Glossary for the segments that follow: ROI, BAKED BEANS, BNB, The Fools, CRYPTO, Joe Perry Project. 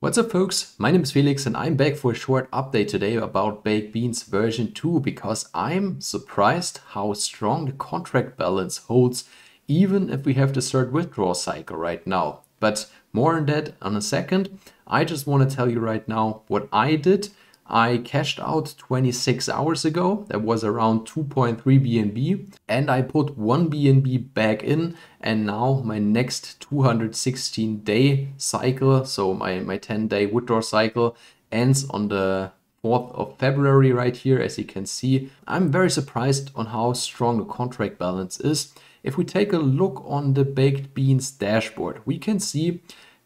What's up, folks? My name is Felix and I'm back for a short update today about Baked Beans version 2 because I'm surprised how strong the contract balance holds even if we have the third withdrawal cycle right now. But more on that in a second. I just want to tell you right now what I did. I cashed out 26 hours ago, that was around 2.3 BNB, and I put 1 BNB back in, and now my next 216 day cycle, so my 10 day withdrawal cycle ends on the 4th of February right here, as you can see. I'm very surprised on how strong the contract balance is. If we take a look on the Baked Beans dashboard, we can see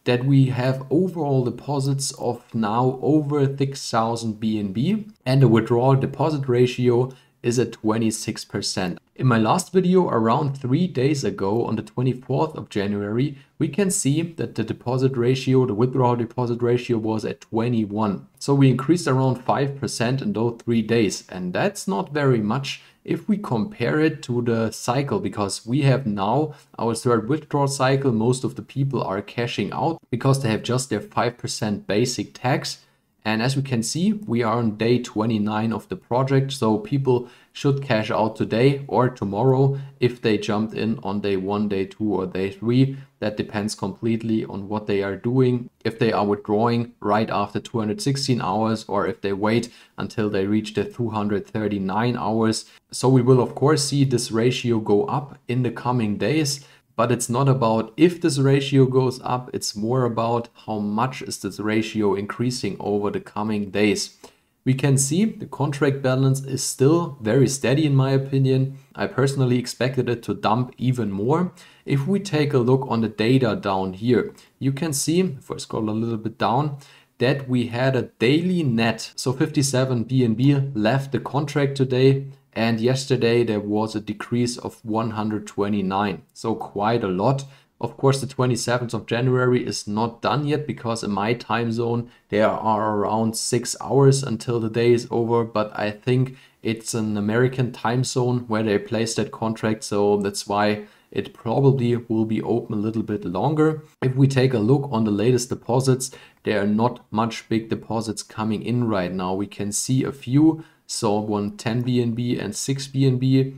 that we have overall deposits of now over 6,000 BNB and the withdrawal deposit ratio is at 26%. In my last video around 3 days ago on the 24th of January, we can see that the deposit ratio, the withdrawal deposit ratio was at 21. So we increased around 5% in those 3 days, and that's not very much if we compare it to the cycle, because we have now our third withdrawal cycle. Most of the people are cashing out because they have just their 5% basic tax. And as we can see, we are on day 29 of the project, so people should cash out today or tomorrow if they jumped in on day 1, day 2 or day 3. That depends completely on what they are doing, if they are withdrawing right after 216 hours or if they wait until they reach the 239 hours. So we will of course see this ratio go up in the coming days. But it's not about if this ratio goes up, it's more about how much is this ratio increasing over the coming days. We can see the contract balance is still very steady in my opinion. I personally expected it to dump even more. If we take a look on the data down here, you can see, if I scroll a little bit down, that we had a daily net. So 57 BNB left the contract today. And yesterday there was a decrease of 129, so quite a lot. Of course, the 27th of January is not done yet because in my time zone there are around 6 hours until the day is over, but I think it's an American time zone where they placed that contract, so that's why it probably will be open a little bit longer. If we take a look on the latest deposits, there are not much big deposits coming in right now. We can see a few. So 110 BNB and 6 BNB,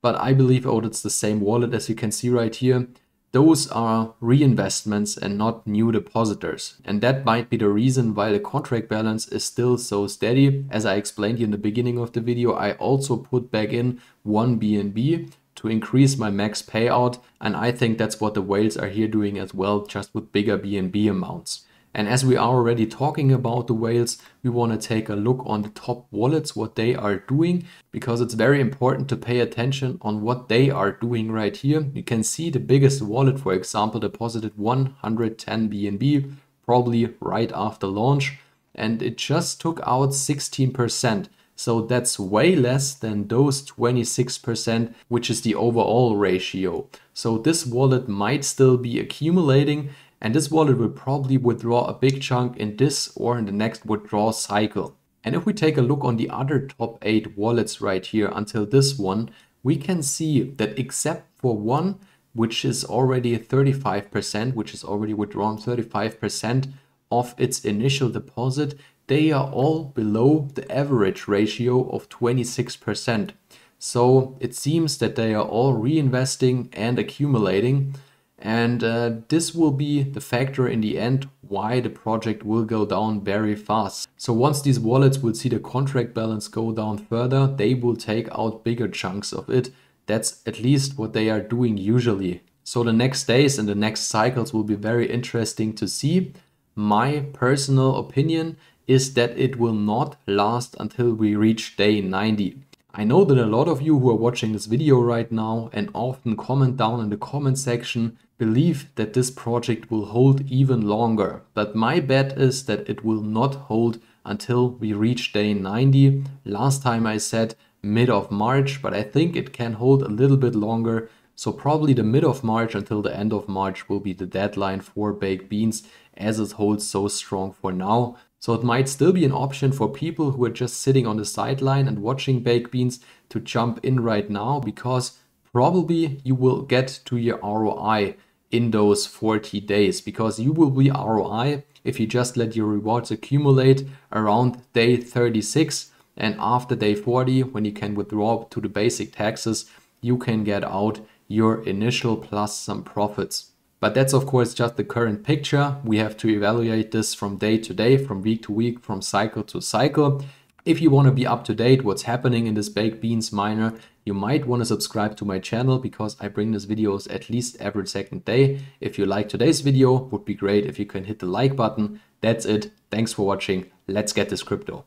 but I believe, oh, that's the same wallet as you can see right here. Those are reinvestments and not new depositors. And that might be the reason why the contract balance is still so steady. As I explained you in the beginning of the video, I also put back in 1 BNB to increase my max payout. And I think that's what the whales are here doing as well, just with bigger BNB amounts. And as we are already talking about the whales, we want to take a look on the top wallets, what they are doing, because it's very important to pay attention on what they are doing right here. You can see the biggest wallet, for example, deposited 110 BNB, probably right after launch, and it just took out 16%. So that's way less than those 26%, which is the overall ratio. So this wallet might still be accumulating. And this wallet will probably withdraw a big chunk in this or in the next withdrawal cycle. And if we take a look on the other top 8 wallets right here until this one, we can see that except for one, which is already 35%, which is already withdrawn 35% of its initial deposit, they are all below the average ratio of 26%. So it seems that they are all reinvesting and accumulating. And this will be the factor in the end why the project will go down very fast. So once these wallets will see the contract balance go down further, they will take out bigger chunks of it. That's at least what they are doing usually. So the next days and the next cycles will be very interesting to see. My personal opinion is that it will not last until we reach day 90. I know that a lot of you who are watching this video right now and often comment down in the comment section believe that this project will hold even longer, but my bet is that it will not hold until we reach day 90. Last time I said mid of March, but I think it can hold a little bit longer. So probably the mid of March until the end of March will be the deadline for Baked Beans, as it holds so strong for now. So it might still be an option for people who are just sitting on the sideline and watching Baked Beans to jump in right now, because probably you will get to your ROI in those 40 days, because you will be ROI if you just let your rewards accumulate around day 36, and after day 40, when you can withdraw to the basic taxes, you can get out your initial plus some profits. But that's of course just the current picture. We have to evaluate this from day to day, from week to week, from cycle to cycle. If you want to be up to date what's happening in this Baked Beans miner, you might want to subscribe to my channel, because I bring these videos at least every second day. If you like today's video, would be great if you can hit the like button. That's it. Thanks for watching. Let's get this crypto.